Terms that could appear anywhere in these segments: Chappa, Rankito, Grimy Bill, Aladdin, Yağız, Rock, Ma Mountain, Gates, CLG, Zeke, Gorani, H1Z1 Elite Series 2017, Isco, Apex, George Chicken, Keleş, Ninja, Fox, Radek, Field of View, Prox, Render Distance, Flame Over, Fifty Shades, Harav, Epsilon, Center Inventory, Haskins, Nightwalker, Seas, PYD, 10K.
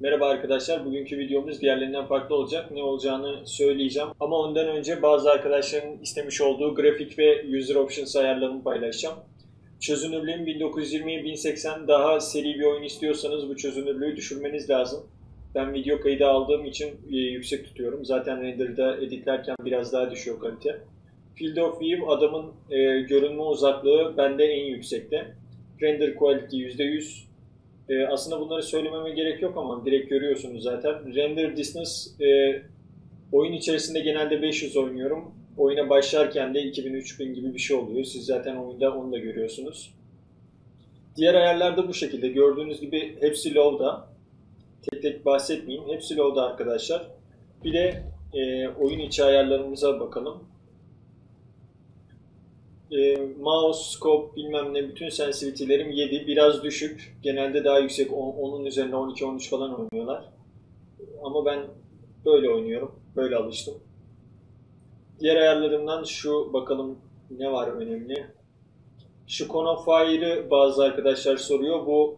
Merhaba arkadaşlar, bugünkü videomuz diğerlerinden farklı olacak. Ne olacağını söyleyeceğim ama ondan önce bazı arkadaşların istemiş olduğu grafik ve user options ayarlarını paylaşacağım. Çözünürlüğün 1920x1080 daha seri bir oyun istiyorsanız bu çözünürlüğü düşürmeniz lazım. Ben video kaydı aldığım için yüksek tutuyorum. Zaten render'da editlerken biraz daha düşüyor kalite. Field of View adamın görünme uzaklığı bende en yüksekte. Render Quality %100. Aslında bunları söylememe gerek yok ama direkt görüyorsunuz zaten. Render Distance, oyun içerisinde genelde 500 oynuyorum. Oyuna başlarken de 2000-3000 gibi bir şey oluyor. Siz zaten oyunda onu da görüyorsunuz. Diğer ayarlar da bu şekilde. Gördüğünüz gibi hepsi low'da. Tek tek bahsetmeyeyim. Hepsi low'da arkadaşlar. Bir de oyun içi ayarlarımıza bakalım. Mouse, scope, bilmem ne, bütün sensitivity'lerim 7. Biraz düşük. Genelde daha yüksek. 10'un üzerine 12-13 falan oynuyorlar. Ama ben böyle oynuyorum. Böyle alıştım. Diğer ayarlarımdan şu bakalım ne var önemli. Şu Conofire'ı bazı arkadaşlar soruyor. Bu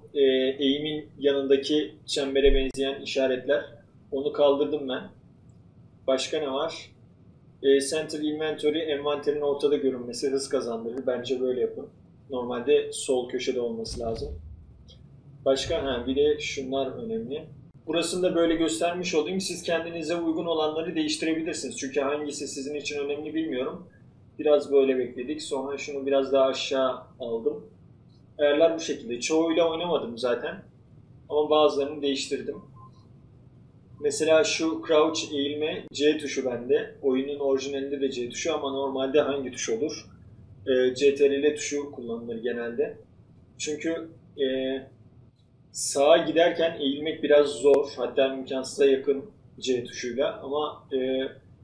eğimin yanındaki çembere benzeyen işaretler. Onu kaldırdım ben. Başka ne var? Center Inventory, envanterin ortada görünmesi hız kazandırır. Bence böyle yapın. Normalde sol köşede olması lazım. Başka bir de şunlar önemli. Burasını da böyle göstermiş olayım. Siz kendinize uygun olanları değiştirebilirsiniz. Çünkü hangisi sizin için önemli bilmiyorum. Biraz böyle bekledik. Sonra şunu biraz daha aşağı aldım. Ayarlar bu şekilde. Çoğuyla oynamadım zaten. Ama bazılarını değiştirdim. Mesela şu crouch eğilme C tuşu bende. Oyunun orijinalinde de C tuşu ama normalde hangi tuş olur? CTRL tuşu kullanılır genelde. Çünkü sağa giderken eğilmek biraz zor. Hatta imkansıza yakın C tuşuyla. Ama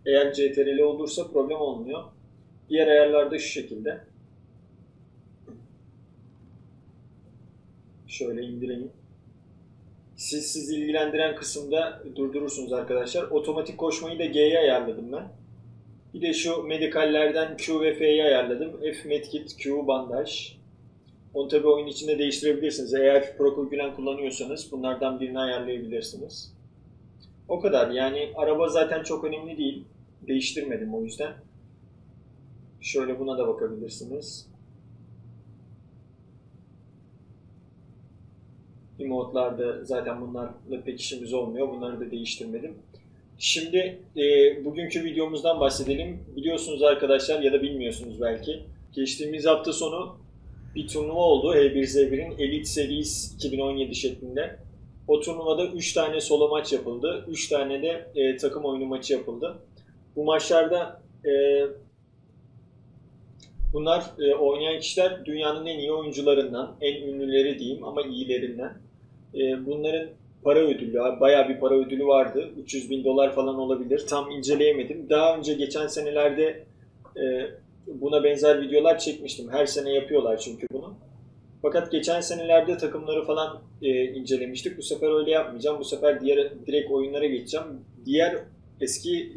eğer CTRL olursa problem olmuyor. Diğer ayarlarda şu şekilde. Şöyle indireyim. Sizi ilgilendiren kısımda durdurursunuz arkadaşlar. Otomatik koşmayı da G'ye ayarladım ben. Bir de şu medikallerden Q ve F'ye ayarladım. F medkit, Q bandaj. Onu tabi oyun içinde değiştirebilirsiniz. Eğer ProConfig'den kullanıyorsanız bunlardan birini ayarlayabilirsiniz. O kadar. Yani araba zaten çok önemli değil. Değiştirmedim o yüzden. Şöyle buna da bakabilirsiniz. Emote'larda zaten bunlarla pek işimiz olmuyor. Bunları da değiştirmedim. Şimdi bugünkü videomuzdan bahsedelim. Biliyorsunuz arkadaşlar ya da bilmiyorsunuz belki. Geçtiğimiz hafta sonu bir turnuva oldu. H1Z1'in Elite Series 2017 şeklinde. O turnuvada 3 tane solo maç yapıldı. 3 tane de takım oyunu maçı yapıldı. Bu maçlarda bunlar oynayan kişiler dünyanın en iyi oyuncularından, en ünlüleri diyeyim ama iyilerinden. Bunların para ödülü, bayağı bir para ödülü vardı. 300.000 dolar falan olabilir. Tam inceleyemedim. Daha önce geçen senelerde buna benzer videolar çekmiştim. Her sene yapıyorlar çünkü bunu. Fakat geçen senelerde takımları falan incelemiştik. Bu sefer öyle yapmayacağım. Bu sefer direkt oyunlara geçeceğim. Diğer eski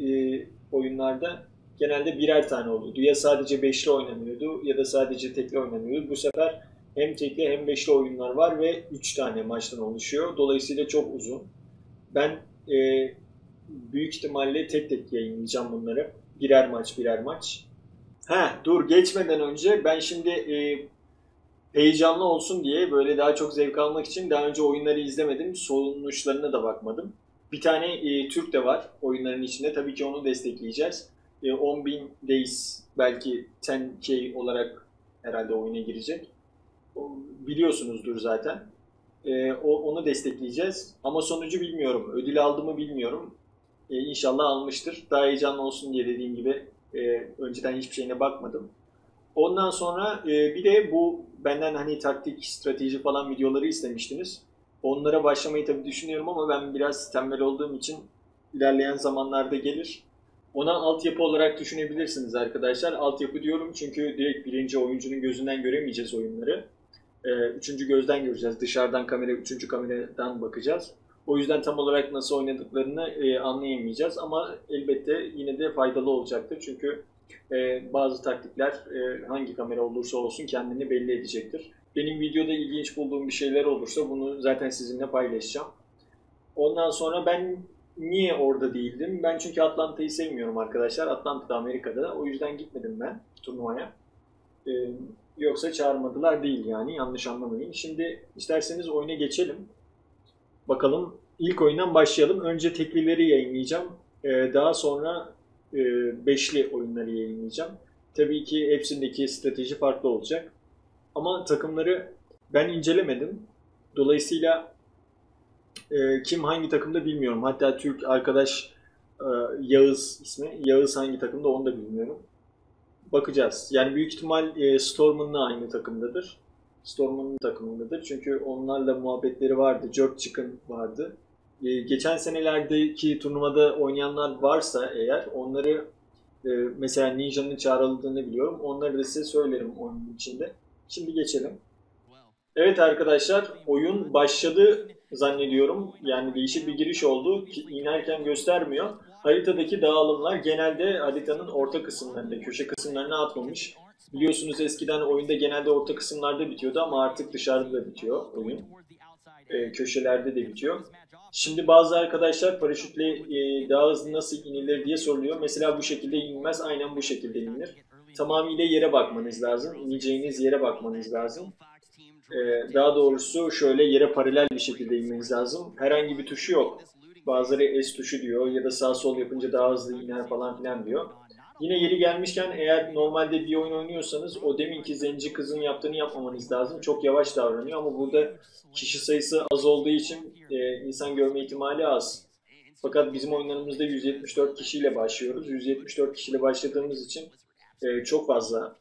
oyunlarda genelde birer tane oluyordu. Ya sadece beşli oynanıyordu ya da sadece tekli oynanıyordu. Bu sefer hem tekli hem beşli oyunlar var ve 3 tane maçtan oluşuyor. Dolayısıyla çok uzun. Ben büyük ihtimalle tek tek yayınlayacağım bunları. Birer maç birer maç. Dur geçmeden önce ben şimdi heyecanlı olsun diye böyle daha çok zevk almak için daha önce oyunları izlemedim. Sonuçlarına da bakmadım. Bir tane Türk de var oyunların içinde. Tabii ki onu destekleyeceğiz. 10.000 days belki 10K olarak herhalde oyuna girecek. Biliyorsunuzdur zaten. Onu destekleyeceğiz. Ama sonucu bilmiyorum. Ödül aldı mı bilmiyorum. İnşallah almıştır. Daha heyecanlı olsun diye dediğim gibi önceden hiçbir şeyine bakmadım. Ondan sonra bir de bu benden hani taktik, strateji falan videoları istemiştiniz. Onlara başlamayı tabii düşünüyorum ama ben biraz tembel olduğum için ilerleyen zamanlarda gelir. Ona altyapı olarak düşünebilirsiniz arkadaşlar. Altyapı diyorum çünkü direkt birinci oyuncunun gözünden göremeyeceğiz oyunları. Üçüncü gözden göreceğiz. Dışarıdan kamera, üçüncü kameradan bakacağız. O yüzden tam olarak nasıl oynadıklarını anlayamayacağız. Ama elbette yine de faydalı olacaktır. Çünkü bazı taktikler hangi kamera olursa olsun kendini belli edecektir. Benim videoda ilginç bulduğum bir şeyler olursa bunu zaten sizinle paylaşacağım. Ondan sonra ben niye orada değildim? Ben çünkü Atlanta'yı sevmiyorum arkadaşlar. Atlanta'da Amerika'da. O yüzden gitmedim ben turnuvaya. Yoksa çağırmadılar değil yani. Yanlış anlamayın. Şimdi isterseniz oyuna geçelim. Bakalım ilk oyundan başlayalım. Önce teklileri yayınlayacağım. Daha sonra beşli oyunları yayınlayacağım. Tabii ki hepsindeki strateji farklı olacak. Ama takımları ben incelemedim. Dolayısıyla kim hangi takımda bilmiyorum. Hatta Türk arkadaş Yağız ismi. Yağız hangi takımda onu da bilmiyorum. Bakacağız. Yani büyük ihtimal Storm'unla aynı takımdadır. Storm'un takımındadır. Çünkü onlarla muhabbetleri vardı. George Chicken vardı. Geçen senelerdeki turnuvada oynayanlar varsa eğer onları mesela Ninja'nın çağrıldığını biliyorum. Onları da size söylerim oyunun içinde. Şimdi geçelim. Evet arkadaşlar, oyun başladı zannediyorum. Yani değişik bir giriş oldu. İnerken göstermiyor. Haritadaki dağılımlar genelde haritanın orta kısımlarında, köşe kısımlarına atmamış. Biliyorsunuz eskiden oyunda genelde orta kısımlarda bitiyordu ama artık dışarıda da bitiyor oyun. Köşelerde de bitiyor. Şimdi bazı arkadaşlar paraşütle daha hızlı nasıl inilir diye soruluyor. Mesela bu şekilde inilmez, aynen bu şekilde inilir. Tamamıyla yere bakmanız lazım. İneceğiniz yere bakmanız lazım. Daha doğrusu şöyle yere paralel bir şekilde inmeniz lazım. Herhangi bir tuşu yok. Bazıları S tuşu diyor ya da sağ sol yapınca daha hızlı iner falan filan diyor. Yine yeri gelmişken eğer normalde bir oyun oynuyorsanız o deminki zenci kızın yaptığını yapmamanız lazım. Çok yavaş davranıyor ama burada kişi sayısı az olduğu için insan görme ihtimali az. Fakat bizim oyunlarımızda 174 kişiyle başlıyoruz. 174 kişiyle başladığımız için çok fazla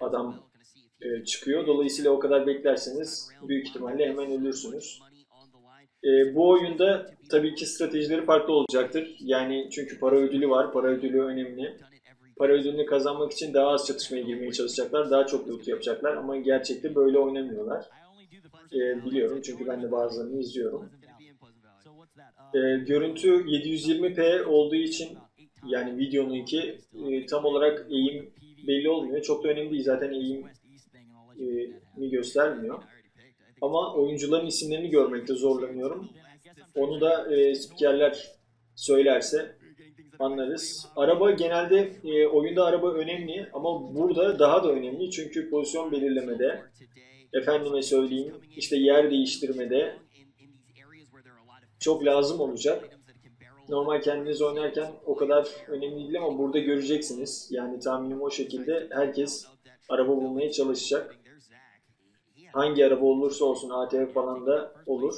adam çıkıyor. Dolayısıyla o kadar beklerseniz büyük ihtimalle hemen ölürsünüz. Bu oyunda tabii ki stratejileri farklı olacaktır. Yani çünkü para ödülü var. Para ödülü önemli. Para ödülünü kazanmak için daha az çatışmaya girmeye çalışacaklar. Daha çok loot yapacaklar ama gerçekte böyle oynamıyorlar. Biliyorum çünkü ben de bazılarını izliyorum. Görüntü 720p olduğu için yani videonunki tam olarak eğim belli olmuyor. Çok da önemli değil. Zaten eğimi göstermiyor. Ama oyuncuların isimlerini görmekte zorlanıyorum. Onu da spikerler söylerse anlarız. Araba genelde oyunda araba önemli ama burada daha da önemli çünkü pozisyon belirlemede, efendime söyleyeyim işte yer değiştirmede çok lazım olacak. Normal kendiniz oynarken o kadar önemli değil ama burada göreceksiniz. Yani tahminim o şekilde herkes araba bulmaya çalışacak. Hangi araba olursa olsun ATV falan da olur.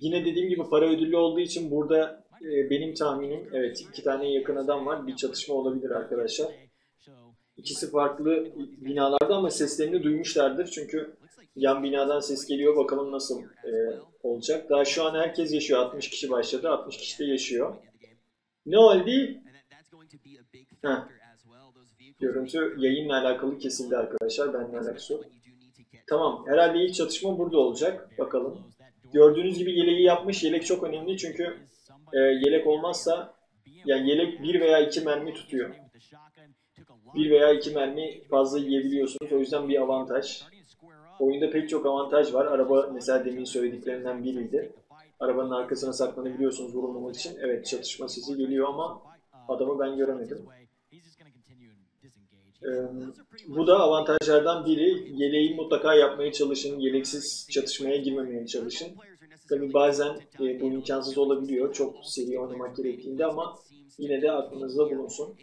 Yine dediğim gibi para ödüllü olduğu için burada benim tahminim evet iki tane yakın adam var. Bir çatışma olabilir arkadaşlar. İkisi farklı binalarda ama seslerini duymuşlardır. Çünkü yan binadan ses geliyor. Bakalım nasıl olacak. Daha şu an herkes yaşıyor. 60 kişi başladı. 60 kişi de yaşıyor. Ne oldu? Görüntü yayınla alakalı kesildi arkadaşlar. Benimle alakası yok. Tamam, herhalde ilk çatışma burada olacak. Bakalım. Gördüğünüz gibi yeleği yapmış. Yelek çok önemli çünkü yelek olmazsa, yani yelek 1 veya 2 mermi tutuyor. 1 veya 2 mermi fazla yiyebiliyorsunuz. O yüzden bir avantaj. Oyunda pek çok avantaj var. Araba mesela demin söylediklerinden biriydi. Arabanın arkasına saklanabiliyorsunuz vurulmamak için. Evet, çatışma sesi geliyor ama adamı ben göremedim. Bu da avantajlardan biri. Yeleği mutlaka yapmaya çalışın. Yeleksiz çatışmaya girmemeye çalışın. Tabi bazen bu imkansız olabiliyor. Çok seri oynamak gerektiğinde ama yine de aklınızda bulunsun.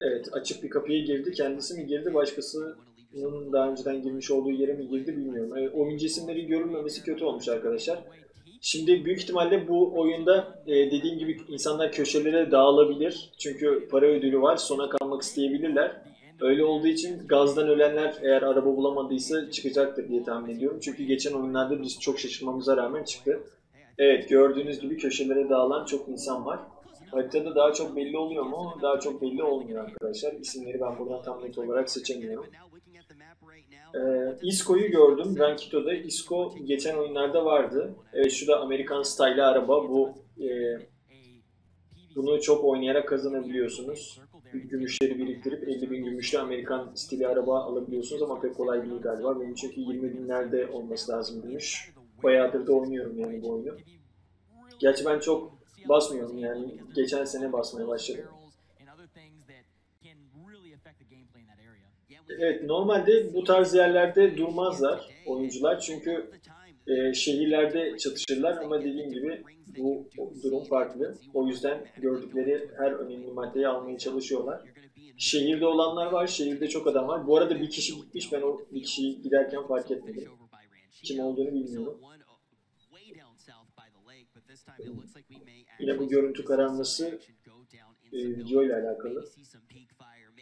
Evet, açık bir kapıya girdi. Kendisi mi girdi, başkasının daha önceden girmiş olduğu yere mi girdi bilmiyorum. Oyun cisimleri görünmemesi kötü olmuş arkadaşlar. Şimdi büyük ihtimalle bu oyunda dediğim gibi insanlar köşelere dağılabilir. Çünkü para ödülü var, sona kalmak isteyebilirler. Öyle olduğu için gazdan ölenler eğer araba bulamadıysa çıkacaktır diye tahmin ediyorum. Çünkü geçen oyunlarda biz çok şaşırmamıza rağmen çıktı. Evet, gördüğünüz gibi köşelere dağılan çok insan var. Haritada daha çok belli oluyor mu? Daha çok belli olmuyor arkadaşlar. İsimleri ben buradan tam net olarak seçemiyorum. Isco'yu gördüm. Rankito'da Isco geçen oyunlarda vardı. Evet, şu da Amerikan style araba. Bunu çok oynayarak kazanabiliyorsunuz. Gümüşleri biriktirip 50.000 gümüşlü Amerikan stili araba alabiliyorsunuz ama pek kolay değil galiba. Benim çünkü 20.000'lerde olması lazım gümüş. bayağıdır da oynuyorum yani bu oyunu. Gerçi ben çok basmıyorum yani, geçen sene basmaya başladım. Evet, normalde bu tarz yerlerde durmazlar oyuncular çünkü şehirlerde çatışırlar ama dediğim gibi bu durum farklı. O yüzden gördükleri her önemli maddeyi almaya çalışıyorlar. Şehirde olanlar var, şehirde çok adam var. Bu arada bir kişi gitmiş, ben o bir kişiyi giderken fark etmedim. Kim olduğunu bilmiyorum. Yine bu görüntü kararması video ile alakalı.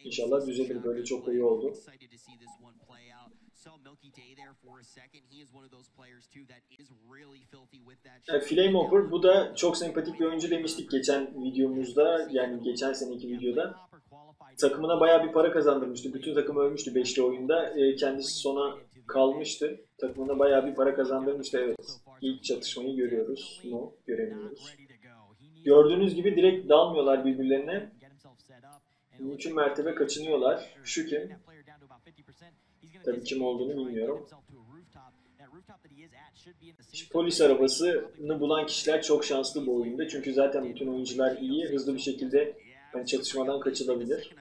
İnşallah düzelir, böyle çok iyi oldu. Flame Over, bu da çok sempatik bir oyuncu demiştik geçen videomuzda, yani geçen seneki videoda. Takımına bayağı bir para kazandırmıştı. Bütün takım ölmüştü beşli oyunda. Kendisi sona kalmıştı. Takımına bayağı bir para kazandırmıştı. Evet. İlk çatışmayı görüyoruz. No, göremiyoruz. Gördüğünüz gibi direkt dalmıyorlar birbirlerine. Mümkün mertebe kaçınıyorlar. Şu kim? Tabii kim olduğunu bilmiyorum. Şu polis arabasını bulan kişiler çok şanslı bu oyunda. Çünkü zaten bütün oyuncular iyi. Hızlı bir şekilde yani çatışmadan kaçılabilir.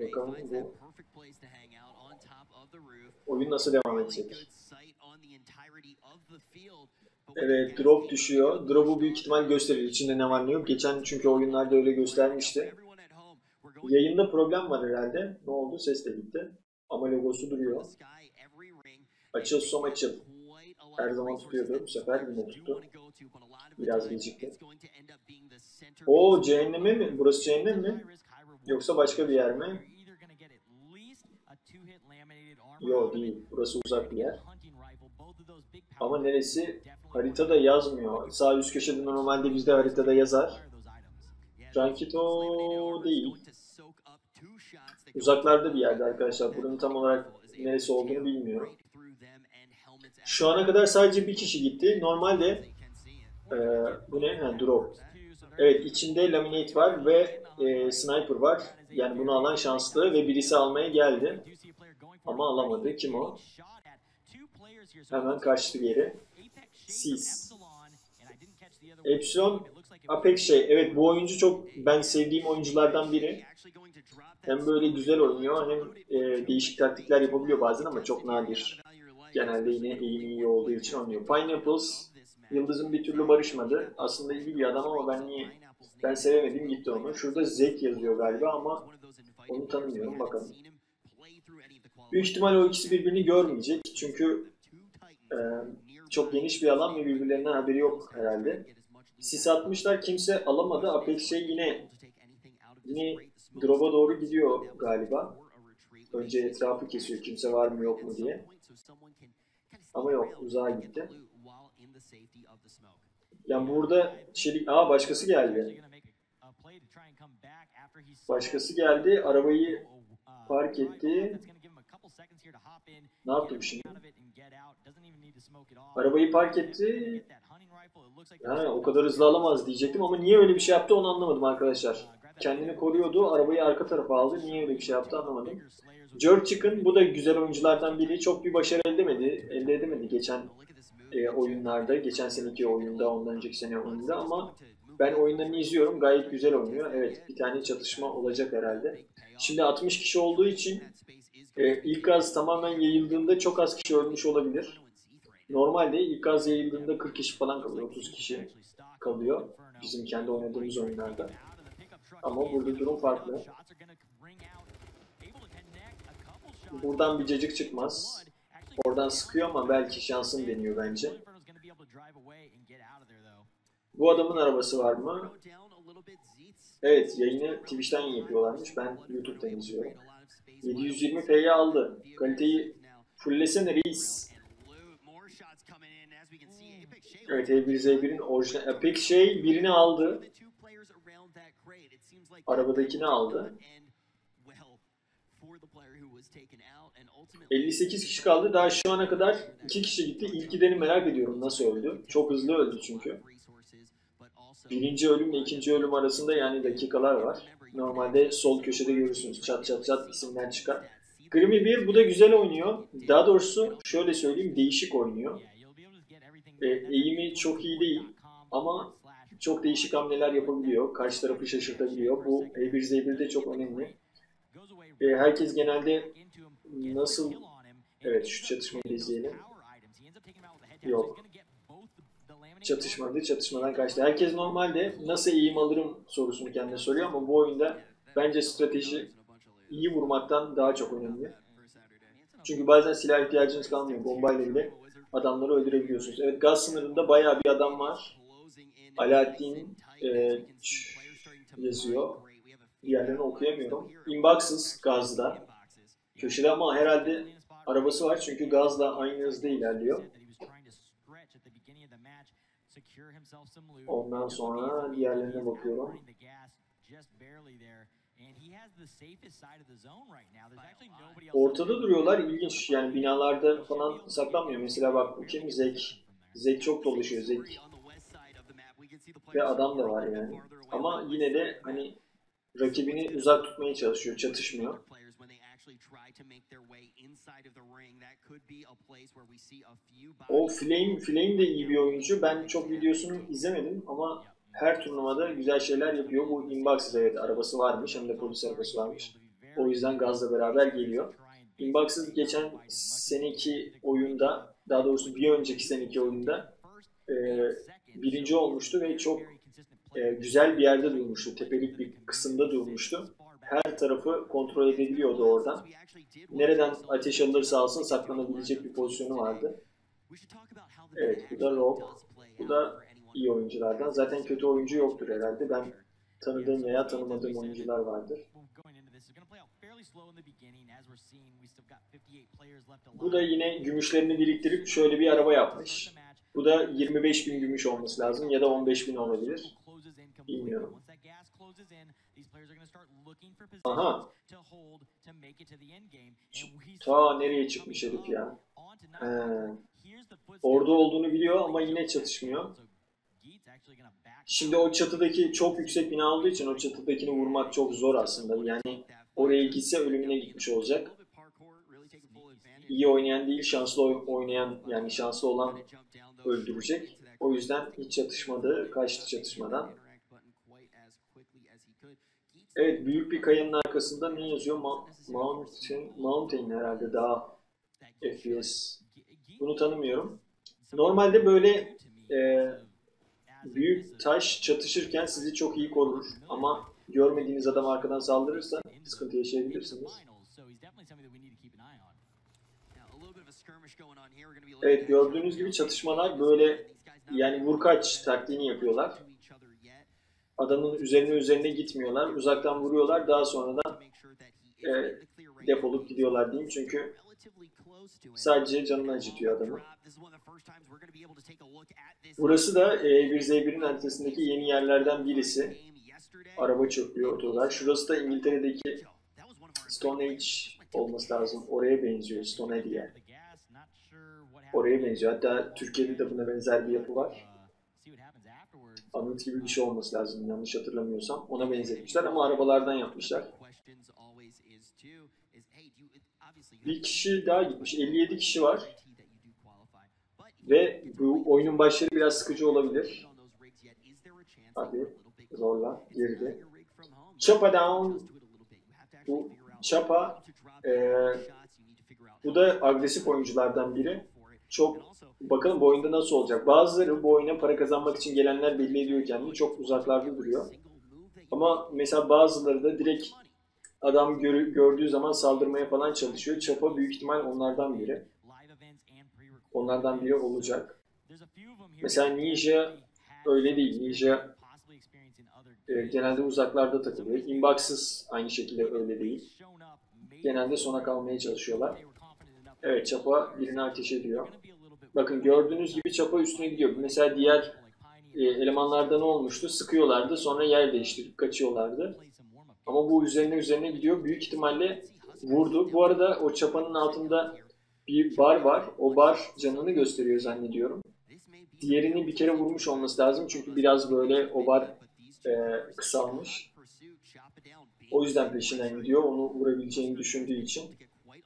Bakalım bu oyun nasıl devam edecek? Evet, drop düşüyor. Drop'u büyük ihtimal gösterir. İçinde ne var ne yok. Geçen çünkü oyunlarda öyle göstermişti. Yayında problem var herhalde. Ne oldu? Ses de gitti. Ama logosu duruyor. Açıl som açıl. Her zaman tutuyordu. Bu sefer yine tuttu. Biraz gecikti. Oo, cehenneme mi? Burası cehennem mi? Yoksa başka bir yer mi? Yok değil. Burası uzak bir yer. Ama neresi? Haritada yazmıyor. Sağ üst köşede normalde bizde haritada yazar. Rankito değil. Uzaklarda bir yerde arkadaşlar. Buranın tam olarak neresi olduğunu bilmiyorum. Şu ana kadar sadece bir kişi gitti. Normalde bu ne? Ha, drop. Evet, içinde laminate var ve sniper var. Yani bunu alan şanslı ve birisi almaya geldi. Ama alamadı. Kim o? Hemen kaçtı bir yere. Seas. Epsilon. Apex şey. Evet, bu oyuncu çok ben sevdiğim oyunculardan biri. Hem böyle güzel oynuyor hem değişik taktikler yapabiliyor bazen ama çok nadir. Genelde yine eğimi iyi olduğu için oynuyor. Pineapples. Yıldız'ın bir türlü barışmadı. Aslında iyi bir adam ama ben sevemedim, gitti onu. Şurada Zeke yazıyor galiba ama onu tanımıyorum, bakalım. Büyük ihtimal o ikisi birbirini görmeyecek çünkü çok geniş bir alan ve birbirlerinden haberi yok herhalde. Sis atmışlar, kimse alamadı. Apex şey yine drop'a doğru gidiyor galiba. Önce etrafı kesiyor kimse var mı yok mu diye. Ama yok, uzağa gitti. Yani burada çelik... Aa, başkası geldi. Başkası geldi, arabayı park etti. Ne yaptım şimdi? Arabayı park etti. Yani o kadar hızlı alamaz diyecektim ama niye öyle bir şey yaptı onu anlamadım arkadaşlar. Kendini koruyordu, arabayı arka tarafa aldı. Niye öyle bir şey yaptı anlamadım. George Chicken, bu da güzel oyunculardan biri. Çok bir başarı elde edemedi geçen oyunlarda, geçen seneki oyunda, ondan önceki sene oyunda ama ben oyunlarını izliyorum, gayet güzel oynuyor. Evet, bir tane çatışma olacak herhalde. Şimdi 60 kişi olduğu için ilk gaz tamamen yayıldığında çok az kişi ölmüş olabilir. Normalde ilk gaz yayıldığında 40 kişi falan kalıyor, 30 kişi kalıyor bizim kendi oynadığımız oyunlarda. Ama burada durum farklı. Buradan bir cacık çıkmaz. Oradan sıkıyor ama belki şansını deniyor bence. Bu adamın arabası var mı? Evet, yayını Twitch'ten yapıyorlarmış. Ben YouTube'dan izliyorum. 720p'yi aldı. Kaliteyi fullesene reis. Evet, H1Z1'in orijinal... Apex şey birini aldı. Arabadakini aldı. 58 kişi kaldı. Daha şu ana kadar 2 kişi gitti. İlk gideni merak ediyorum nasıl öldü. Çok hızlı öldü çünkü. Birinci ölümle ikinci ölüm arasında yani dakikalar var. Normalde sol köşede görürsünüz. Çat çat çat isimler çıkar. Grimy Bill bu da güzel oynuyor. Daha doğrusu şöyle söyleyeyim, değişik oynuyor. Eğimi çok iyi değil ama çok değişik hamleler yapabiliyor. Karşı tarafı şaşırtabiliyor. Bu H1Z1'de çok önemli. Herkes genelde nasıl... Evet, şu çatışmayı izleyelim. Yok. Çatışmadı, çatışmadan kaçtı. Herkes normalde nasıl eğim alırım sorusunu kendine soruyor ama bu oyunda bence strateji iyi vurmaktan daha çok önemli. Çünkü bazen silah ihtiyacınız kalmıyor. Bombayla bile adamları öldürebiliyorsunuz. Evet, gaz sınırında bayağı bir adam var. Aladdin yazıyor. Diğerlerini okuyamıyorum. Inbox'ız gazda. Köşede ama herhalde arabası var çünkü gazla aynı hızda ilerliyor. Ondan sonra diğerlerine bakıyorum. Ortada duruyorlar, ilginç yani, binalarda falan saklanmıyor. Mesela bak kim? Zek çok dolaşıyor. Zek ve adam da var yani. Ama yine de hani rakibini uzak tutmaya çalışıyor, çatışmıyor. O Flame de iyi bir oyuncu. Ben çok videosunu izlemedim ama her turnuvada güzel şeyler yapıyor. Bu Inbox'ız, evet, arabası varmış, hem de polis arabası varmış. O yüzden gazla beraber geliyor. Inbox'ız geçen seneki oyunda, daha doğrusu bir önceki seneki oyunda birinci olmuştu ve çok güzel bir yerde durmuştu. Tepelik bir kısımda durmuştu. Her tarafı kontrol edebiliyordu oradan. Nereden ateş alırsa alsın saklanabilecek bir pozisyonu vardı. Evet, bu da Rock. Bu da iyi oyunculardan. Zaten kötü oyuncu yoktur herhalde. Ben tanıdığım veya tanımadığım oyuncular vardır. Bu da yine gümüşlerini biriktirip şöyle bir araba yapmış. Bu da 25.000 gümüş olması lazım ya da 15.000 olabilir. Bilmiyorum. Aha. Ta nereye çıkmış herif ya. Orada olduğunu biliyor ama yine çatışmıyor. Şimdi o çatıdaki çok yüksek bina olduğu için o çatıdakini vurmak çok zor aslında. Yani oraya gitse ölümüne gitmiş olacak. İyi oynayan değil, şanslı oynayan, yani şanslı olan öldürecek. O yüzden hiç çatışmadı, kaçtı çatışmadan. Evet, büyük bir kayanın arkasında ne yazıyor? Mountain herhalde, daha FPS. Bunu tanımıyorum. Normalde böyle büyük taş çatışırken sizi çok iyi korur ama görmediğiniz adam arkadan saldırırsa sıkıntı yaşayabilirsiniz. Evet, gördüğünüz gibi çatışmalar böyle, yani vurkaç taktiğini yapıyorlar. Adamın üzerine gitmiyorlar. Uzaktan vuruyorlar. Daha sonradan defolup gidiyorlar diyeyim. Çünkü sadece canını acıtıyor adamı. Burası da H1Z1'in haritasındaki yeni yerlerden birisi. Araba çöplüyor otolar. Şurası da İngiltere'deki Stone Age olması lazım. Oraya benziyor. Stone Age yani. Oraya benziyor. Hatta Türkiye'de de buna benzer bir yapı var. Anıt gibi bir şey olması lazım yanlış hatırlamıyorsam. Ona benzetmişler ama arabalardan yapmışlar. Bir kişi daha gitmiş. 57 kişi var. Ve bu oyunun başları biraz sıkıcı olabilir. Hadi zorla girdi. Chappa down. Bu Chappa bu da agresif oyunculardan biri. Çok bakalım bu oyunda nasıl olacak. Bazıları bu oyuna para kazanmak için gelenler belli ediyor kendini. Çok uzaklarda duruyor. Ama mesela bazıları da direkt adam gördüğü zaman saldırmaya falan çalışıyor. Chappa büyük ihtimal onlardan biri. Onlardan biri olacak. Mesela Ninja öyle değil. Ninja genelde uzaklarda takılıyor. Inbox'ız aynı şekilde öyle değil. Genelde sona kalmaya çalışıyorlar. Evet, Chappa birine ateş ediyor. Bakın gördüğünüz gibi Chappa üstüne gidiyor. Mesela diğer elemanlarda ne olmuştu? Sıkıyorlardı, sonra yer değiştirip kaçıyorlardı. Ama bu üzerine gidiyor. Büyük ihtimalle vurdu. Bu arada o Chappa'nın altında bir bar var. O bar canını gösteriyor zannediyorum. Diğerini bir kere vurmuş olması lazım. Çünkü biraz böyle o bar kısalmış. O yüzden peşinden gidiyor. Onu vurabileceğini düşündüğü için.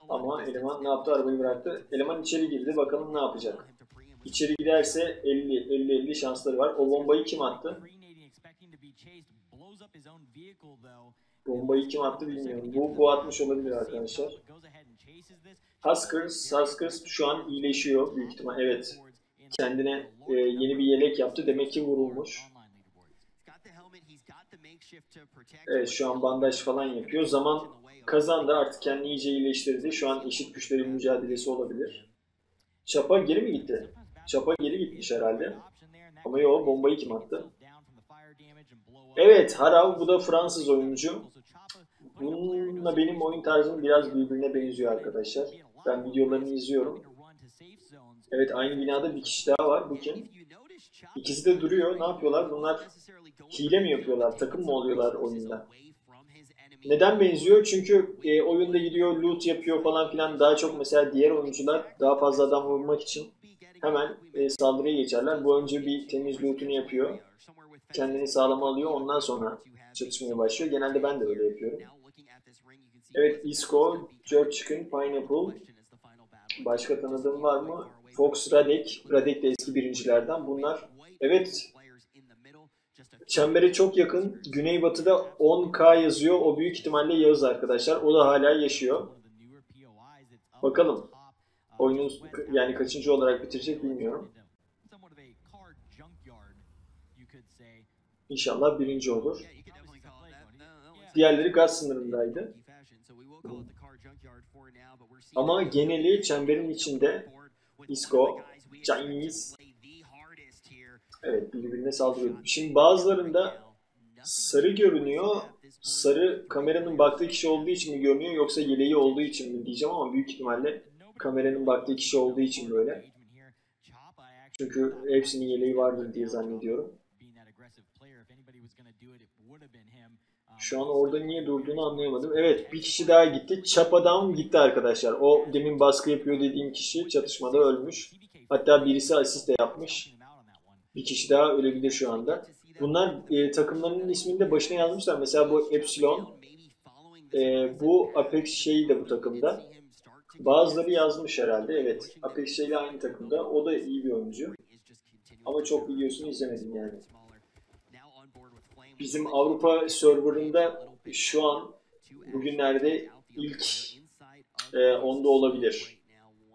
Ama eleman ne yaptı? Arabayı bıraktı. Eleman içeri girdi. Bakalım ne yapacak. İçeri giderse 50-50 şansları var. O bombayı kim attı? Bombayı kim attı bilmiyorum. Bu atmış olabilir arkadaşlar. Haskins şu an iyileşiyor büyük ihtimal. Evet. Kendine yeni bir yelek yaptı. Demek ki vurulmuş. Evet, şu an bandaj falan yapıyor. Zaman kazandı. Artık kendini iyice iyileştirdi. Şu an eşit güçlerin mücadelesi olabilir. Chappa geri mi gitti? Chappa geri gitmiş herhalde. Ama yok, bombayı kim attı? Evet, Harav, bu da Fransız oyuncu. Bununla benim oyun tarzım biraz birbirine benziyor arkadaşlar. Ben videolarını izliyorum. Evet, aynı binada bir kişi daha var. Bu kim? İkisi de duruyor. Ne yapıyorlar? Bunlar hile mi yapıyorlar? Takım mı oluyorlar oyunda? Neden benziyor? Çünkü oyunda gidiyor, loot yapıyor falan filan. Daha çok mesela diğer oyuncular daha fazla adam vurmak için hemen saldırıya geçerler. Bu önce bir temiz lootunu yapıyor. Kendini sağlama alıyor. Ondan sonra çatışmaya başlıyor. Genelde ben de öyle yapıyorum. Evet, Isco, George Chicken, Pineapple. Başka tanıdığım var mı? Fox, Radek. Radek de eski birincilerden. Bunlar, evet, çembere çok yakın. Güneybatı'da 10K yazıyor. O büyük ihtimalle Yağız arkadaşlar. O da hala yaşıyor. Bakalım. Oyunun yani kaçıncı olarak bitirecek bilmiyorum. İnşallah birinci olur. Diğerleri gaz sınırındaydı. Ama geneli çemberin içinde Isco, Chinese. Evet, birbirine saldırıyor. Şimdi bazılarında sarı görünüyor. Sarı kameranın baktığı kişi olduğu için mi görünüyor yoksa yeleği olduğu için mi diyeceğim ama büyük ihtimalle kameranın baktığı kişi olduğu için böyle. Çünkü hepsinin yeleği vardır diye zannediyorum. Şu an orada niye durduğunu anlayamadım. Evet, bir kişi daha gitti. Chappa'dan gitti arkadaşlar. O demin baskı yapıyor dediğim kişi çatışmada ölmüş. Hatta birisi asist de yapmış. Bir kişi daha ölebilir şu anda. Bunlar takımlarının ismini de başına yazmışlar. Mesela bu Epsilon. Bu Apex şeyi de bu takımda. Bazıları yazmış herhalde. Evet, Apex şeyle aynı takımda. O da iyi bir oyuncu. Ama çok videosunu izlemedim yani. Bizim Avrupa serverında şu an bugünlerde ilk 10'da olabilir.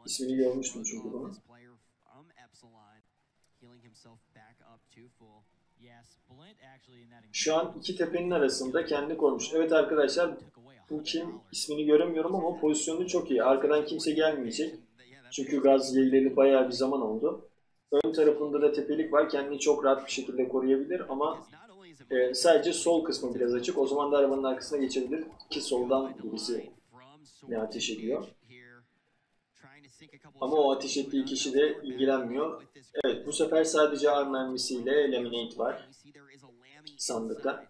İsmini görmüştüm çünkü bunu. Şu an iki tepenin arasında kendini korumuş. Evet arkadaşlar, bu kim? İsmini göremiyorum ama pozisyonu çok iyi. Arkadan kimse gelmeyecek. Çünkü gaz yayları bayağı bir zaman oldu. Ön tarafında da tepelik var. Kendini çok rahat bir şekilde koruyabilir ama sadece sol kısmı biraz açık. O zaman da arabanın arkasına geçebilir ki soldan birisi ne ateş ediyor. Ama o ateş ettiği kişi de ilgilenmiyor. Evet, bu sefer sadece ar mermisiyle eliminate var sandıkta.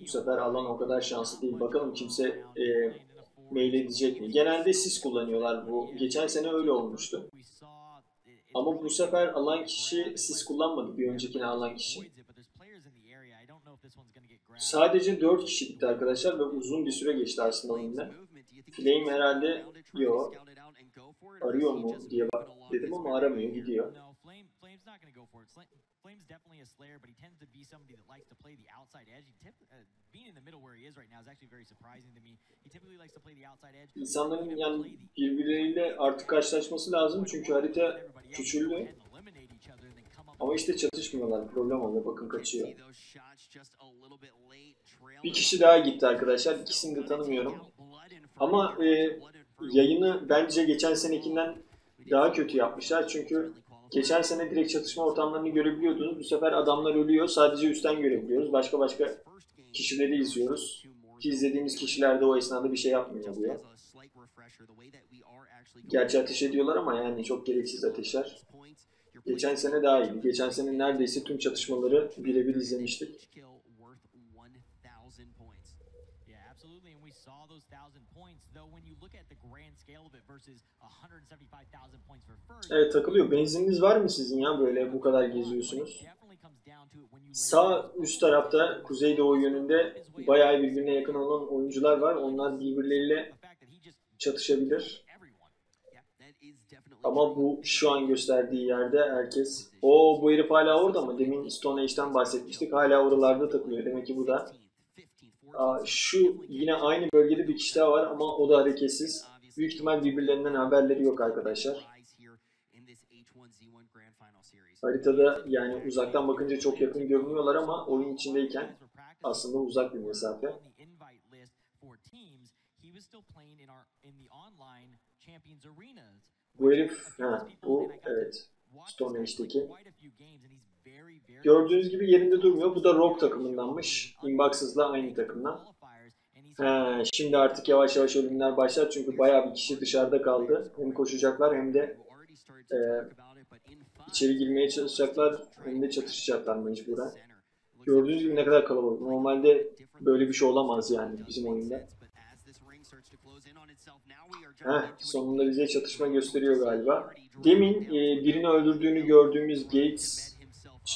Bu sefer alan o kadar şanslı değil. Bakalım kimse mail edecek mi? Genelde siz kullanıyorlar bu. Geçen sene öyle olmuştu. Ama bu sefer alan kişi siz kullanmadı, bir öncekini alan kişi. Sadece 4 kişi bitti arkadaşlar ve uzun bir süre geçti aslında oyunda. Flame herhalde yok. Arıyor mu diye bak dedim ama aramıyor, gidiyor. İnsanların yani birbirleriyle artık karşılaşması lazım çünkü harita küçüldü. Ama işte çatışmıyorlar, problem oluyor. Bakın kaçıyor. Bir kişi daha gitti arkadaşlar. İkisini de tanımıyorum. Ama yayını bence geçen senekinden daha kötü yapmışlar çünkü geçen sene direkt çatışma ortamlarını görebiliyordunuz. Bu sefer adamlar ölüyor. Sadece üstten görebiliyoruz. Başka kişileri izliyoruz. Ki izlediğimiz kişiler de o esnada bir şey yapmıyor diyor. Gerçi ateş ediyorlar ama yani çok gereksiz ateşler. Geçen sene daha iyi. Geçen sene neredeyse tüm çatışmaları birebir izlemiştik. absolutely, and we saw those 1,000 points, though when you look at the grand scale of it versus 175,000 points for first. Evet, takılıyor. Benzininiz var mı sizin ya, böyle bu kadar geziyorsunuz? Sağ üst tarafta kuzeydoğu yönünde bayağı birbirine yakın olan oyuncular var. Onlar birbirleriyle çatışabilir. Ama bu şu an gösterdiği yerde herkes... O, bu herif hala orada mı? Demin Stone Age'den bahsetmiştik. Hala oralarda takılıyor. Demek ki bu da... Aa, şu yine aynı bölgede bir kişi daha var ama o da hareketsiz. Büyük ihtimal birbirlerinden haberleri yok arkadaşlar. Haritada yani uzaktan bakınca çok yakın görünüyorlar ama oyun içindeyken aslında uzak bir mesafe. Bu herif, bu evet, Stone Age'deki. Gördüğünüz gibi yerinde durmuyor. Bu da Rock takımındanmış. Inbox'sızla aynı takımdan. Şimdi artık yavaş yavaş ölümler başlar çünkü bayağı bir kişi dışarıda kaldı. Hem koşacaklar hem de içeri girmeye çalışacaklar, hem de çatışacaklar mecburen. Gördüğünüz gibi ne kadar kalabalık. Normalde böyle bir şey olamaz yani bizim oyunda. Sonunda bize çatışma gösteriyor galiba. Demin birini öldürdüğünü gördüğümüz Gates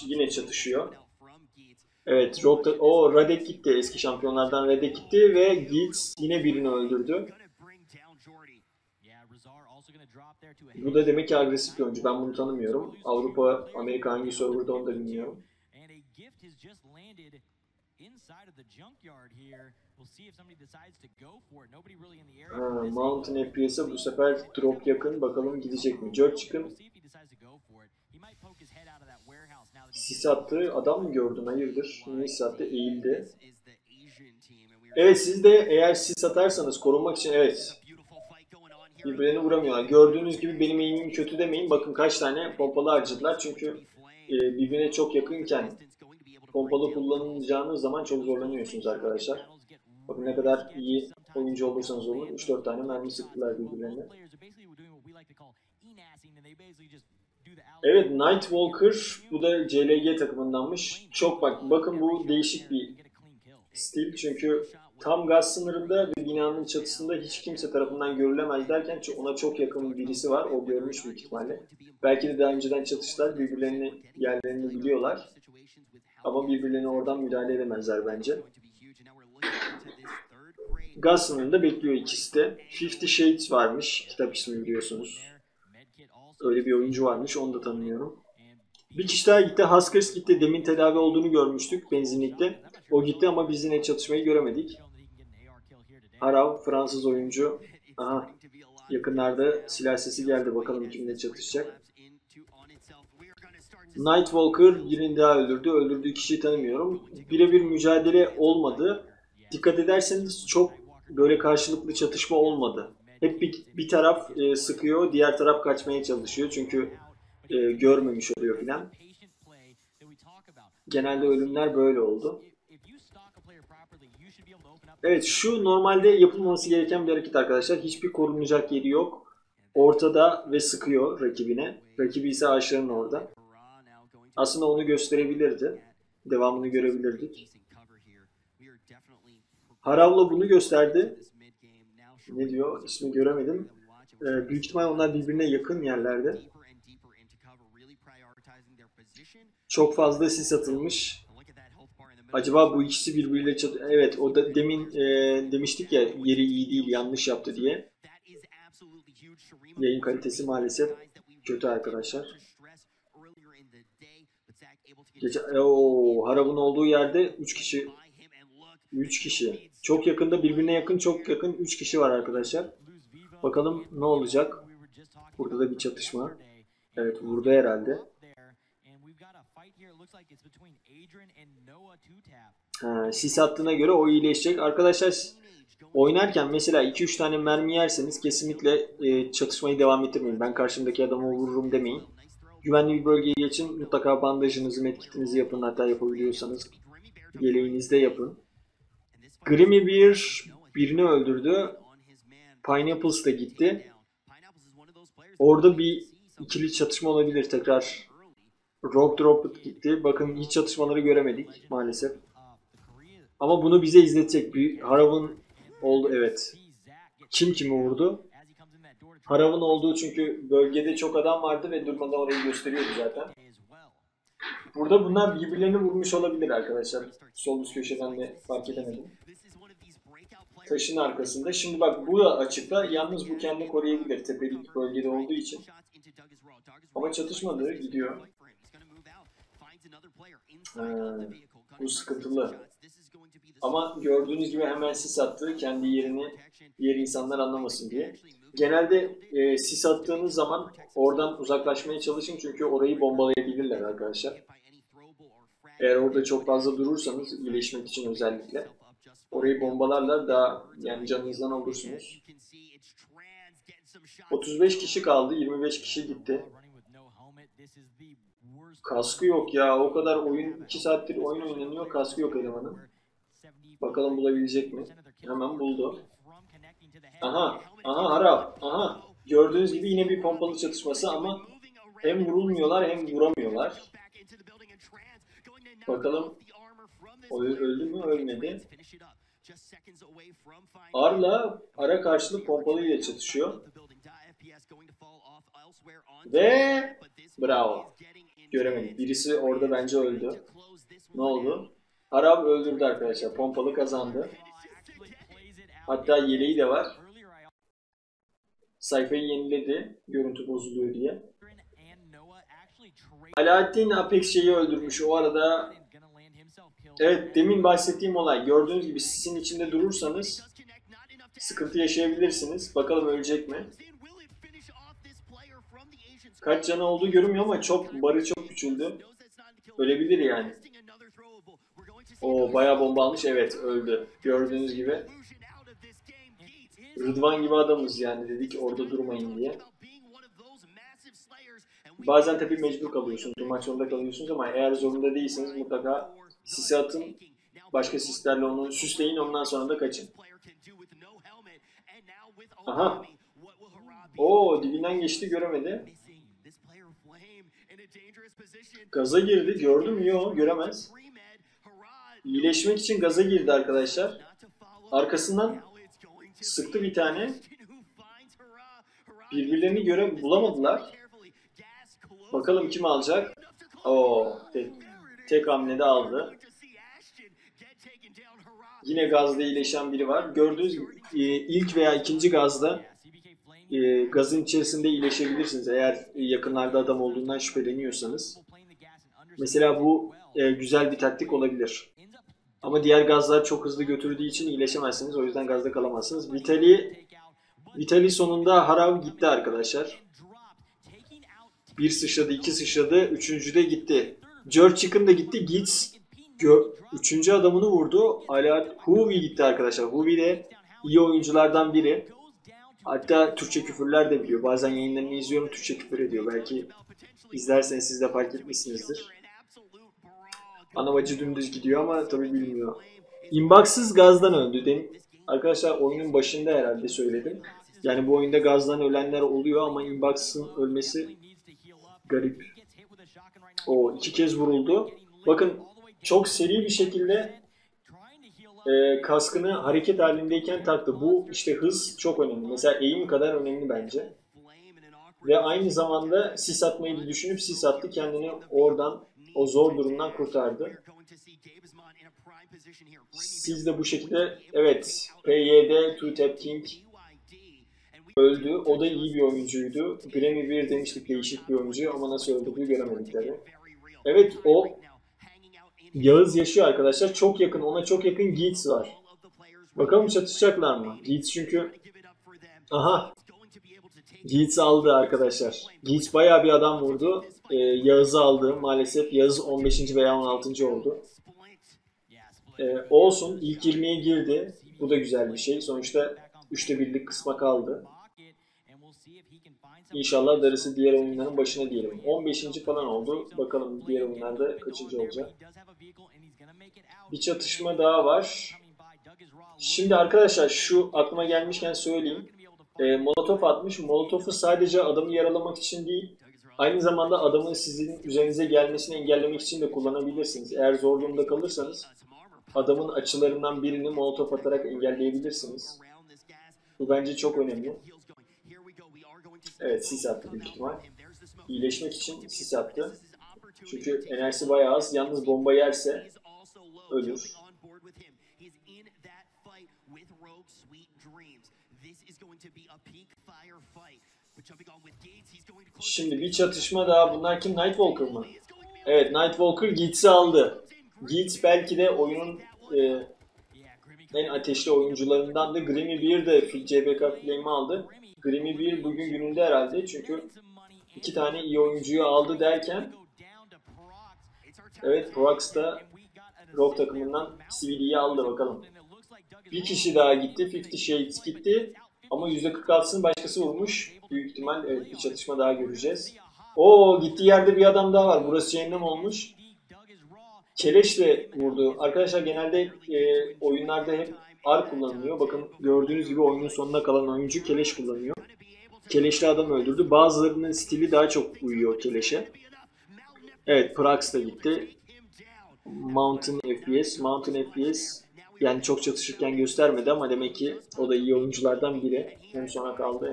yine çatışıyor. Evet, Radek gitti. Eski şampiyonlardan Radek gitti ve Gates yine birini öldürdü. Bu da demek ki agresif bir oyuncu. Ben bunu tanımıyorum. Avrupa, Amerika hangi serverda onu da bilmiyorum. Mountain FPS'e bu sefer drop yakın. Bakalım gidecek mi? George Chicken sis attı. Adam mı gördüm? Hayırdır? Niye sis attı? Eğildi. Evet, siz de eğer sis atarsanız korunmak için evet. Birbirlerine vuramıyorlar. Gördüğünüz gibi benim eğimim kötü demeyin. Bakın kaç tane pompalı harcadılar. Çünkü birbirine çok yakınken pompalı kullanacağınız zaman çok zorlanıyorsunuz arkadaşlar. Bakın ne kadar iyi oyuncu olursanız olun. 3-4 tane mermi sıktılar birbirlerine. Evet, Nightwalker. Bu da CLG takımındanmış. Çok bakın bu değişik bir stil. Çünkü tam gaz sınırında ve binanın çatısında hiç kimse tarafından görülemez derken ona çok yakın birisi var. O görmüş büyük ihtimalle. Belki de daha önceden çatıştılar. Birbirlerini, yerlerini biliyorlar. Ama birbirlerine oradan müdahale edemezler bence. Gaz sınırında bekliyor ikisi de. 50 Shades varmış. Kitap ismi biliyorsunuz. Öyle bir oyuncu varmış. Onu da tanımıyorum. Bir kişi daha gitti. Haskins gitti. Demin tedavi olduğunu görmüştük benzinlikte. O gitti ama biz yine çatışmayı göremedik. Harav, Fransız oyuncu. Aha, yakınlarda silah sesi geldi. Bakalım kimle çatışacak. Nightwalker birini daha öldürdü. Öldürdüğü kişiyi tanımıyorum. Birebir mücadele olmadı. Dikkat ederseniz çok böyle karşılıklı çatışma olmadı. Hep bir taraf sıkıyor, diğer taraf kaçmaya çalışıyor. Çünkü görmemiş oluyor filan. Genelde ölümler böyle oldu. Evet, şu normalde yapılmaması gereken bir hareket arkadaşlar. Hiçbir korunacak yeri yok. Ortada ve sıkıyor rakibine. Rakibi ise ağaçların orada. Aslında onu gösterebilirdi. Devamını görebilirdik. Harav'la bunu gösterdi. Ne diyor? İsmi göremedim. Büyük ihtimal onlar birbirine yakın yerlerde. Çok fazla sis atılmış. Acaba bu ikisi birbiriyle çatışıyor. Evet, o da demin demiştik ya yeri iyi değil, yanlış yaptı diye. Yayın kalitesi maalesef kötü arkadaşlar. Harav'ın olduğu yerde 3 kişi. 3 kişi. Çok yakında, birbirine yakın, çok yakın 3 kişi var arkadaşlar. Bakalım ne olacak. Burada da bir çatışma. Evet, burada herhalde. Sis hattına göre o iyileşecek. Arkadaşlar oynarken mesela 2-3 tane mermi yerseniz kesinlikle çatışmayı devam ettirmeyin. Ben karşımdaki adamı vururum demeyin. Güvenli bir bölgeye geçin. Mutlaka bandajınızı, medkitinizi yapın. Hatta yapabiliyorsanız yeleğinizde yapın. Grimy Bill birini öldürdü. Pineapples da gitti. Orada bir ikili çatışma olabilir tekrar. Rock Drop gitti. Bakın hiç çatışmaları göremedik maalesef. Ama bunu bize izletecek. Harav'ın Oldu evet. Kim kimi vurdu? Harav'ın olduğu çünkü bölgede çok adam vardı ve durmadan orayı gösteriyordu zaten. Burada bunlar birbirlerini vurmuş olabilir arkadaşlar. Sol üst köşeden de fark edemedim. Taşın arkasında. Şimdi bak bu da açıkta. Yalnız bu kendini koruyabilir. Tepelik bölgede olduğu için. Ama çatışmadı. Gidiyor. Bu sıkıntılı. Ama gördüğünüz gibi hemen sis attı. Kendi yerini diğer insanlar anlamasın diye. Genelde sis attığınız zaman oradan uzaklaşmaya çalışın. Çünkü orayı bombalayabilirler arkadaşlar. Eğer orada çok fazla durursanız iyileşmek için özellikle. Orayı bombalarla daha yani canınızdan olursunuz. 35 kişi kaldı. 25 kişi gitti. Kaskı yok ya. O kadar oyun 2 saattir oyun oynanıyor. Kaskı yok elemanın. Bakalım bulabilecek mi? Hemen buldu. Aha. Aha Harav. Aha. Gördüğünüz gibi yine bir pompalı çatışması ama hem vurulmuyorlar hem vuramıyorlar. Bakalım. O öldü mü? Ölmedi. Arla ara karşılığı pompalıyla çatışıyor. Ve bravo. Göremedik. Birisi orada bence öldü. Ne oldu? Harav öldürdü arkadaşlar. Pompalı kazandı. Hatta yeleği de var. Sayfayı yeniledi. Görüntü bozuluyor diye. Aladdin Apex şeyi öldürmüş. O arada evet demin bahsettiğim olay. Gördüğünüz gibi sizin içinde durursanız sıkıntı yaşayabilirsiniz. Bakalım ölecek mi? Kaç canı olduğu görünmüyor ama çok barı çok küçüldü. Ölebilir yani. O bayağı bomba almış. Evet öldü. Gördüğünüz gibi. Rıdvan gibi adamız yani dedik orada durmayın diye. Bazen tabii mecbur kalıyorsunuz. Durmak zorunda kalıyorsunuz ama eğer zorunda değilseniz mutlaka sisi atın, başka sislerle onu süsleyin, ondan sonra da kaçın. Aha. Oo, dibinden geçti, göremedi. Gaza girdi, gördü mü? Yok, göremez. İyileşmek için gaza girdi arkadaşlar. Arkasından sıktı bir tane. Birbirlerini bulamadılar. Bakalım kim alacak? Oo, tek hamlede aldı. Yine gazda iyileşen biri var. Gördüğünüz gibi ilk veya ikinci gazda gazın içerisinde iyileşebilirsiniz. Eğer yakınlarda adam olduğundan şüpheleniyorsanız. Mesela bu güzel bir taktik olabilir. Ama diğer gazlar çok hızlı götürdüğü için iyileşemezsiniz. O yüzden gazda kalamazsınız. Vitali sonunda Harav gitti arkadaşlar. Bir sıçradı, iki sıçradı. Üçüncü de gitti. George Chicken da gitti. Gates üçüncü adamını vurdu. Hala Huvi gitti arkadaşlar. Huvi de iyi oyunculardan biri. Hatta Türkçe küfürler de biliyor. Bazen yayınlarını izliyorum Türkçe küfür ediyor. Belki izlerseniz siz de fark etmişsinizdir. Anavacı dümdüz gidiyor ama tabii bilmiyor. İmbaksız gazdan öldü. Arkadaşlar oyunun başında herhalde söyledim. Yani bu oyunda gazdan ölenler oluyor ama imbaksızın ölmesi garip. O iki kez vuruldu. Bakın çok seri bir şekilde kaskını hareket halindeyken taktı. Bu işte hız çok önemli. Mesela eğim kadar önemli bence. Ve aynı zamanda sis atmayı düşünüp sis attı. Kendini oradan o zor durumdan kurtardı. Siz de bu şekilde evet PYD, Two Tap King öldü. O da iyi bir oyuncuydu. Grimy Bill demiştik değişik bir oyuncu ama nasıl öldüğünü göremedik tabii. Evet o Yağız yaşıyor arkadaşlar. Çok yakın. Ona çok yakın Gates var. Bakalım çatışacaklar mı? Gates çünkü aha Gates aldı arkadaşlar. Gates bayağı bir adam vurdu. Yağız'ı aldı. Maalesef Yağız 15. veya 16. oldu. Olsun. İlk 20'ye girdi. Bu da güzel bir şey. Sonuçta 3'te 1'lik kısma kaldı. İnşallah darısı diğer oyunların başına diyelim. 15. falan oldu. Bakalım diğer oyunlarda kaçıncı olacak. Bir çatışma daha var. Şimdi arkadaşlar şu aklıma gelmişken söyleyeyim. Molotof atmış. Molotofu sadece adamı yaralamak için değil, aynı zamanda adamın sizin üzerinize gelmesini engellemek için de kullanabilirsiniz. Eğer zor durumda kalırsanız adamın açılarından birini molotof atarak engelleyebilirsiniz. Bu bence çok önemli. Evet, sis attı büyük ihtimal. İyileşmek için sis attı. Çünkü enerjisi bayağı az. Yalnız bomba yerse ölür. Şimdi bir çatışma daha. Bunlar kim? Nightwalker mı? Evet, Nightwalker Gates'i aldı. Gates belki de oyunun en ateşli oyuncularından da. Grimy Bill de CBK Flame'i aldı. Grimy Bill bugün gününde herhalde, çünkü iki tane iyi oyuncuyu aldı derken. Evet, Prox da Rock takımından CVD'yi aldı bakalım. Bir kişi daha gitti, Fifty Shades gitti. Ama %46'sını başkası vurmuş. Büyük ihtimal evet, bir çatışma daha göreceğiz. Oo, gittiği yerde bir adam daha var. Burası cehennem olmuş. Keleşle vurdu. Arkadaşlar genelde oyunlarda hep AR kullanılıyor. Bakın gördüğünüz gibi oyunun sonuna kalan oyuncu Keleş kullanıyor. Keleşle adam öldürdü. Bazılarının stili daha çok uyuyor Keleş'e. Evet, Prax da gitti. Mountain FPS. Yani çok çatışırken göstermedi ama demek ki o da iyi oyunculardan biri. Hem sona kaldı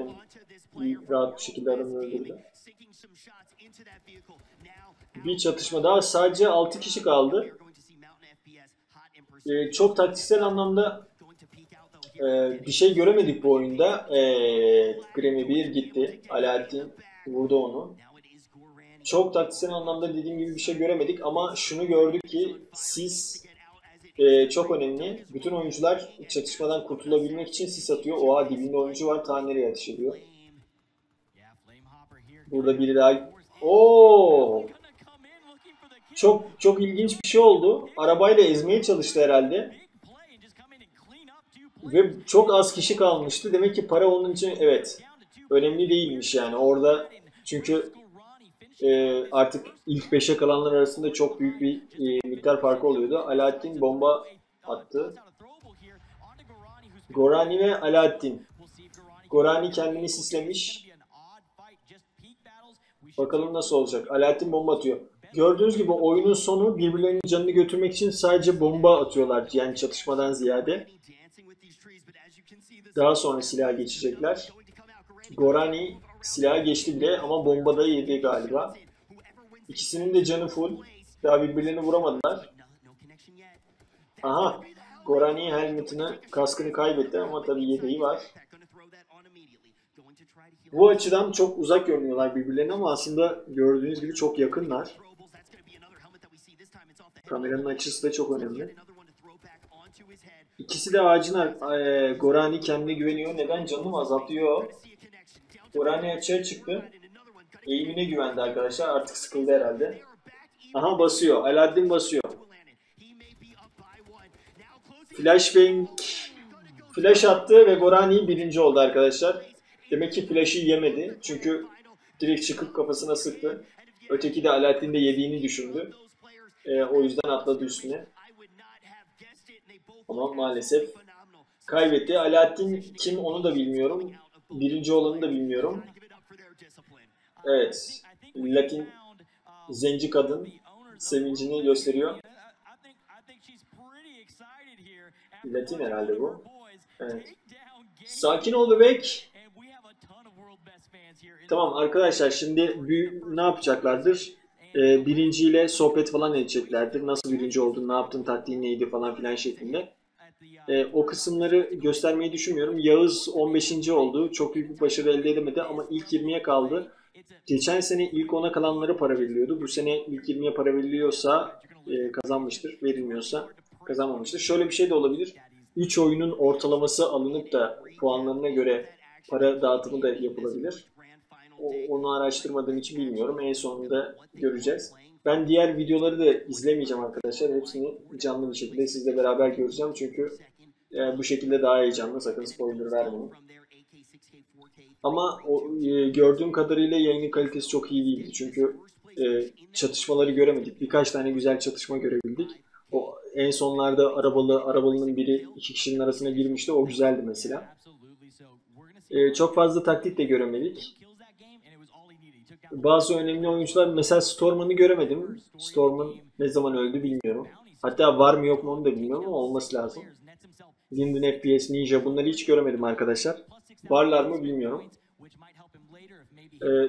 hem rahat bir şekilde adamı öldürdü. Bir çatışma daha. Sadece 6 kişi kaldı. Çok taktiksel anlamda bir şey göremedik bu oyunda. Grimy Bill gitti. Aladdin vurdu onu. Çok taktiksel anlamda dediğim gibi bir şey göremedik ama şunu gördük ki Seas çok önemli. Bütün oyuncular çatışmadan kurtulabilmek için sis atıyor. Oha, dibinde oyuncu var, ta nereye ateş ediyor. Burada biri daha... Ooo! Çok çok ilginç bir şey oldu. Arabayla ezmeye çalıştı herhalde. Ve çok az kişi kalmıştı. Demek ki para onun için evet önemli değilmiş yani. Orada çünkü artık ilk 5'e kalanlar arasında çok büyük bir miktar farkı oluyordu. Aladdin bomba attı. Gorani ve Aladdin. Gorani kendini sislemiş. Bakalım nasıl olacak. Aladdin bomba atıyor. Gördüğünüz gibi oyunun sonu birbirlerinin canını götürmek için sadece bomba atıyorlar. Yani çatışmadan ziyade. Daha sonra silaha geçecekler. Gorani silaha geçti bile ama bomba da yedi galiba. İkisinin de canı full. Daha birbirlerini vuramadılar. Aha. Gorani helmetini, kaskını kaybetti ama tabii yedeği var. Bu açıdan çok uzak görünüyorlar birbirlerine ama aslında gördüğünüz gibi çok yakınlar. Kameranın açısı da çok önemli. İkisi de ağacın... Gorani kendine güveniyor. Neden? Canım azaltıyor. Gorani açığa çıktı. Eğimine güvendi arkadaşlar. Artık sıkıldı herhalde. Aha, basıyor. Aladdin basıyor. Flashbang. Flash attı ve Gorani birinci oldu arkadaşlar. Demek ki flash'ı yemedi. Çünkü direkt çıkıp kafasına sıktı. Öteki de Aladdin de yediğini düşündü. O yüzden atladı üstüne. Ama maalesef kaybetti. Aladdin kim onu da bilmiyorum. Birinci olanı da bilmiyorum. Evet. Latin zenci kadın sevincini gösteriyor. Latin herhalde bu. Evet. Sakin ol bebek. Tamam arkadaşlar, şimdi ne yapacaklardır? Birinciyle sohbet falan edeceklerdir. Nasıl birinci oldun, ne yaptın, taktiğin neydi falan filan şeklinde. O kısımları göstermeyi düşünmüyorum. Yağız 15. oldu. Çok büyük bir başarı elde edemedi ama ilk 20'ye kaldı. Geçen sene ilk 10'a kalanlara para veriliyordu. Bu sene ilk 20'ye para veriliyorsa kazanmıştır. Verilmiyorsa kazanmamıştır. Şöyle bir şey de olabilir. 3 oyunun ortalaması alınıp da puanlarına göre para dağıtımı da yapılabilir. Onu araştırmadığım için bilmiyorum. En sonunda göreceğiz. Ben diğer videoları da izlemeyeceğim arkadaşlar. Hepsini canlı bir şekilde sizle beraber göreceğim. Çünkü bu şekilde daha heyecanlı. Sakın spoiler vermeyin. Ama gördüğüm kadarıyla yayının kalitesi çok iyi değildi. Çünkü çatışmaları göremedik. Birkaç tane güzel çatışma görebildik. O en sonlarda arabalının biri iki kişinin arasına girmişti. O güzeldi mesela. Çok fazla taktik de göremedik. Bazı önemli oyuncular, mesela Storm'u göremedim. Storm'un ne zaman öldü bilmiyorum. Hatta var mı yok mu onu da bilmiyorum ama olması lazım. Lindin, FPS, Ninja bunları hiç göremedim arkadaşlar. Varlar mı bilmiyorum.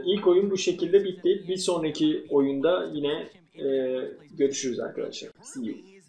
İlk oyun bu şekilde bitti. Bir sonraki oyunda yine görüşürüz arkadaşlar. See you.